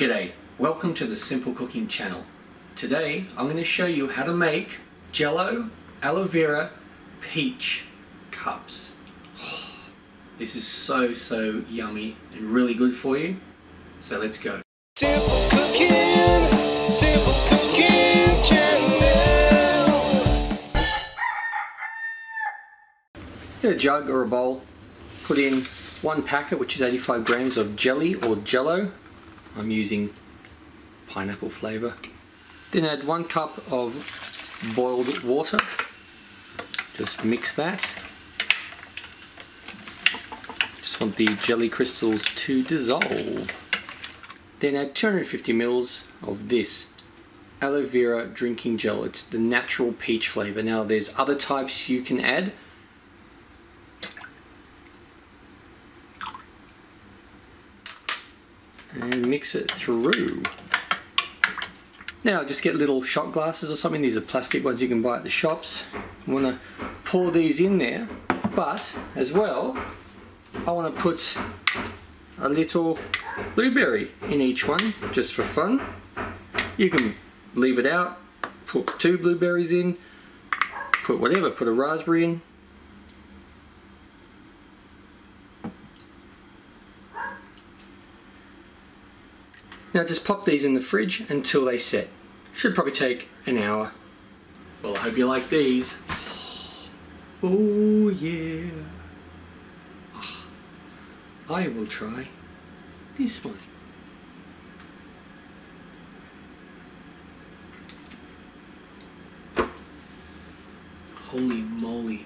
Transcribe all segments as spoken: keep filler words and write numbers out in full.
G'day, welcome to the Simple Cooking Channel. Today I'm going to show you how to make Jell-O Aloe Vera Peach Cups. Oh, this is so so yummy and really good for you, so let's go. Simple Cooking, Simple Cooking Channel. Get a jug or a bowl, put in one packet, which is eighty-five grams of jelly or Jell-O. I'm using pineapple flavour. Then add one cup of boiled water. Just mix that. Just want the jelly crystals to dissolve. Then add two hundred fifty mils of this aloe vera drinking gel. It's the natural peach flavour. Now there's other types you can add. And mix it through. Now just get little shot glasses or something. These are plastic ones you can buy at the shops. I want to pour these in there, but as well I want to put a little blueberry in each one just for fun. You can leave it out, put two blueberries in, put whatever, put a raspberry in. Now just pop these in the fridge until they set. Should probably take an hour. Well, I hope you like these. Oh yeah. Oh, I will try this one. Holy moly.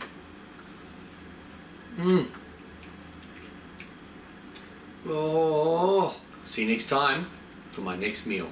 Mmm. Oh. See you next time for my next meal.